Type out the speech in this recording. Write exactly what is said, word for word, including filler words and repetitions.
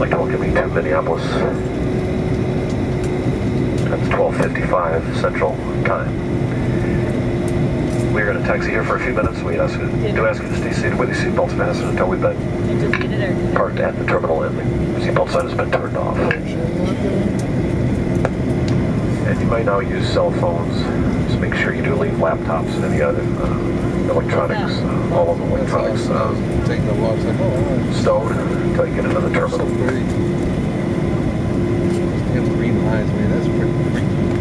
like alchemy to Minneapolis. That's twelve fifty-five Central Time. We're going to taxi here for a few minutes. We ask, do ask you to stay seated with your seatbelts fastened until we've been parked at the terminal and the seatbelt sign has been turned off. And you might now use cell phones. Just make sure you do leave laptops and any other uh, electronics, uh, all of the electronics, uh, stowed until you get another terminal. Green lines, man, that's pretty.